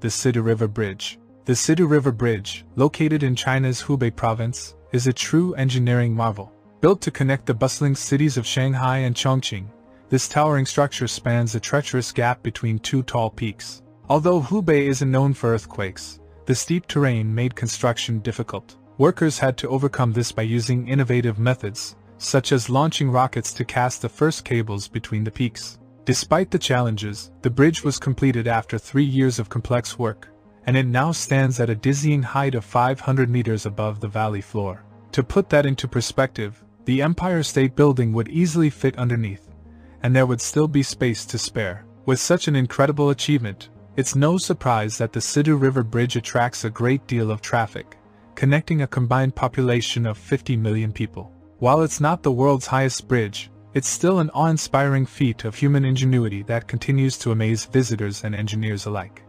the Sidu River Bridge. The Sidu River Bridge, located in China's Hubei province, is a true engineering marvel. Built to connect the bustling cities of Shanghai and Chongqing, this towering structure spans a treacherous gap between two tall peaks. Although Hubei isn't known for earthquakes, the steep terrain made construction difficult. Workers had to overcome this by using innovative methods, such as launching rockets to cast the first cables between the peaks. Despite the challenges, the bridge was completed after 3 years of complex work, and it now stands at a dizzying height of 500 meters above the valley floor. To put that into perspective, the Empire State Building would easily fit underneath, and there would still be space to spare. With such an incredible achievement, it's no surprise that the Sidu River Bridge attracts a great deal of traffic, connecting a combined population of 50 million people. While it's not the world's highest bridge, it's still an awe-inspiring feat of human ingenuity that continues to amaze visitors and engineers alike.